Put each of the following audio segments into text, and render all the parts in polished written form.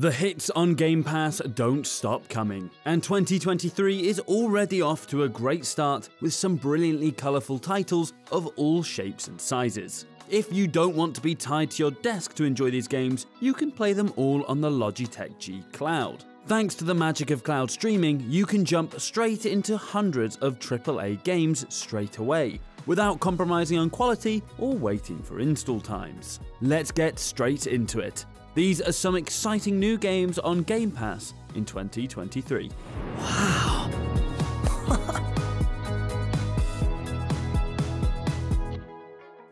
The hits on Game Pass don't stop coming, and 2023 is already off to a great start with some brilliantly colourful titles of all shapes and sizes. If you don't want to be tied to your desk to enjoy these games, you can play them all on the Logitech G Cloud. Thanks to the magic of cloud streaming, you can jump straight into hundreds of AAA games straight away, without compromising on quality or waiting for install times. Let's get straight into it. These are some exciting new games on Game Pass in 2023. Wow!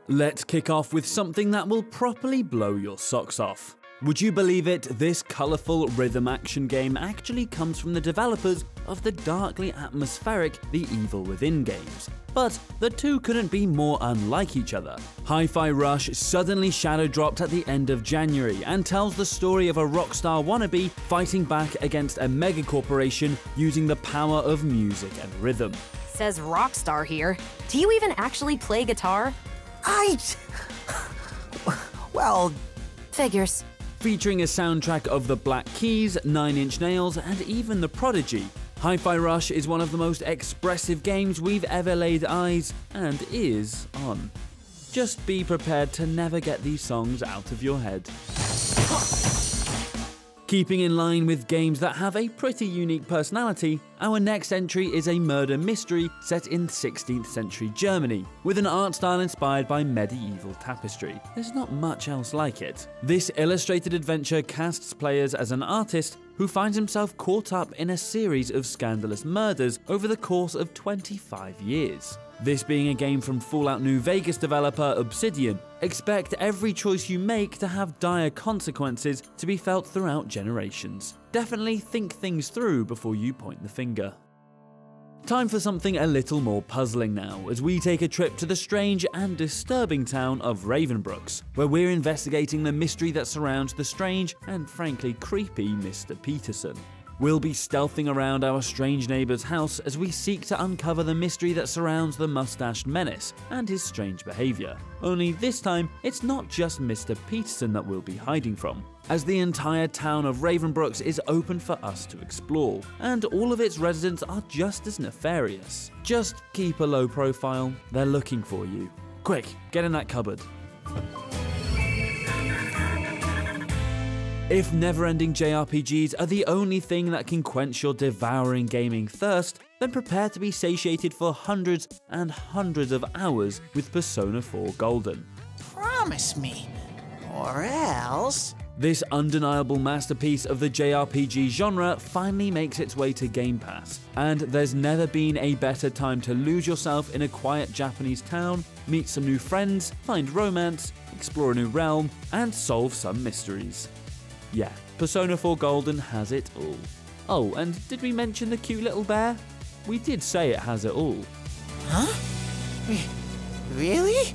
Let's kick off with something that will properly blow your socks off. Would you believe it, this colourful rhythm action game actually comes from the developers of the darkly atmospheric The Evil Within games. But the two couldn't be more unlike each other. Hi-Fi Rush suddenly shadow dropped at the end of January and tells the story of a rock star wannabe fighting back against a mega corporation using the power of music and rhythm. Says rock star here. Do you even actually play guitar? Well, figures. Featuring a soundtrack of the Black Keys, Nine Inch Nails, and even the Prodigy, Hi-Fi Rush is one of the most expressive games we've ever laid eyes and ears on. Just be prepared to never get these songs out of your head. Keeping in line with games that have a pretty unique personality, our next entry is a murder mystery set in 16th century Germany, with an art style inspired by medieval tapestry. There's not much else like it. This illustrated adventure casts players as an artist who finds himself caught up in a series of scandalous murders over the course of 25 years. This being a game from Fallout New Vegas developer Obsidian, expect every choice you make to have dire consequences to be felt throughout generations. Definitely think things through before you point the finger. Time for something a little more puzzling now, as we take a trip to the strange and disturbing town of Raven Brooks, where we're investigating the mystery that surrounds the strange and frankly creepy Mr. Peterson. We'll be stealthing around our strange neighbour's house as we seek to uncover the mystery that surrounds the mustached menace and his strange behaviour. Only this time, it's not just Mr. Peterson that we'll be hiding from, as the entire town of Raven Brooks is open for us to explore, and all of its residents are just as nefarious. Just keep a low profile, they're looking for you. Quick, get in that cupboard. If never-ending JRPGs are the only thing that can quench your devouring gaming thirst, then prepare to be satiated for hundreds and hundreds of hours with Persona 4 Golden. Promise me, or else... This undeniable masterpiece of the JRPG genre finally makes its way to Game Pass, and there's never been a better time to lose yourself in a quiet Japanese town, meet some new friends, find romance, explore a new realm, and solve some mysteries. Yeah, Persona 4 Golden has it all. Oh, and did we mention the cute little bear? We did say it has it all. Huh? Really?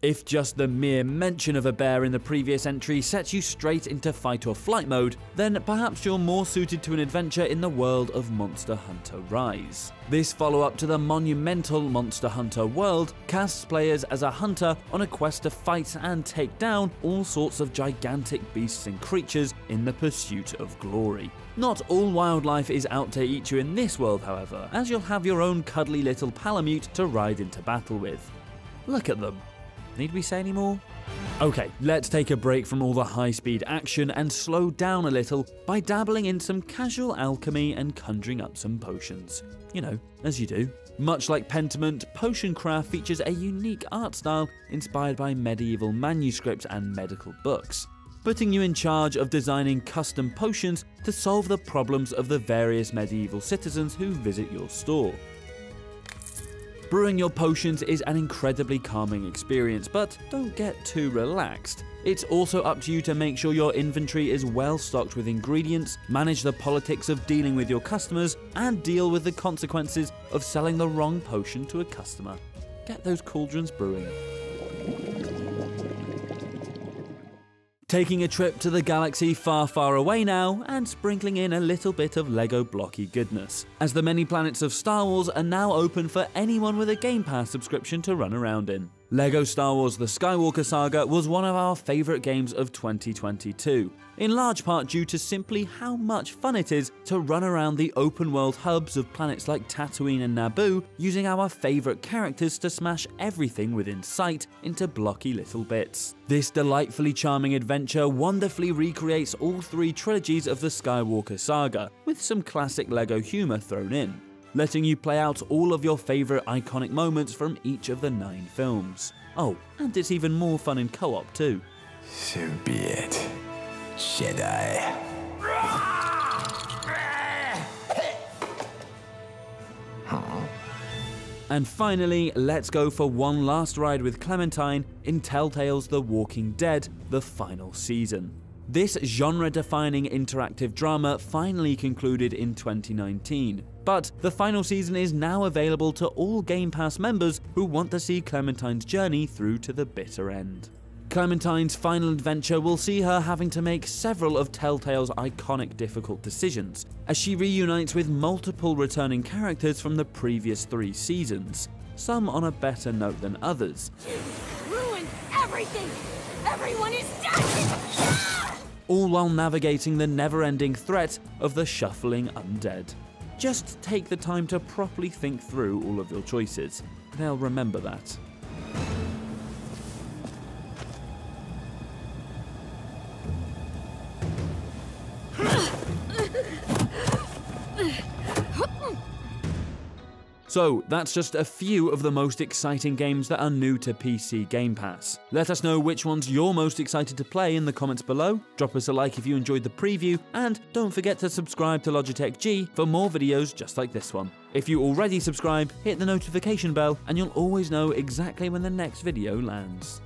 If just the mere mention of a bear in the previous entry sets you straight into fight or flight mode, then perhaps you're more suited to an adventure in the world of Monster Hunter Rise. This follow-up to the monumental Monster Hunter World casts players as a hunter on a quest to fight and take down all sorts of gigantic beasts and creatures in the pursuit of glory. Not all wildlife is out to eat you in this world, however, as you'll have your own cuddly little Palamute to ride into battle with. Look at them. Need we say any more? Okay, let's take a break from all the high-speed action and slow down a little by dabbling in some casual alchemy and conjuring up some potions. You know, as you do. Much like Pentiment, Potion Craft features a unique art style inspired by medieval manuscripts and medical books, putting you in charge of designing custom potions to solve the problems of the various medieval citizens who visit your store. Brewing your potions is an incredibly calming experience, but don't get too relaxed. It's also up to you to make sure your inventory is well stocked with ingredients, manage the politics of dealing with your customers, and deal with the consequences of selling the wrong potion to a customer. Get those cauldrons brewing. Taking a trip to the galaxy far, far away now, and sprinkling in a little bit of Lego blocky goodness, as the many planets of Star Wars are now open for anyone with a Game Pass subscription to run around in. Lego Star Wars: The Skywalker Saga was one of our favourite games of 2022, in large part due to simply how much fun it is to run around the open-world hubs of planets like Tatooine and Naboo, using our favourite characters to smash everything within sight into blocky little bits. This delightfully charming adventure wonderfully recreates all three trilogies of the Skywalker Saga, with some classic Lego humour thrown in, letting you play out all of your favourite iconic moments from each of the 9 films. Oh, and it's even more fun in co-op too. So be it, Jedi. And finally, let's go for one last ride with Clementine in Telltale's The Walking Dead: The Final Season. This genre-defining interactive drama finally concluded in 2019, but the final season is now available to all Game Pass members who want to see Clementine's journey through to the bitter end. Clementine's final adventure will see her having to make several of Telltale's iconic difficult decisions, as she reunites with multiple returning characters from the previous 3 seasons, some on a better note than others. You ruined everything! Everyone is dead! All while navigating the never-ending threat of the shuffling undead. Just take the time to properly think through all of your choices. They'll remember that. So that's just a few of the most exciting games that are new to PC Game Pass. Let us know which ones you're most excited to play in the comments below, drop us a like if you enjoyed the preview, and don't forget to subscribe to Logitech G for more videos just like this one. If you already subscribe, hit the notification bell and you'll always know exactly when the next video lands.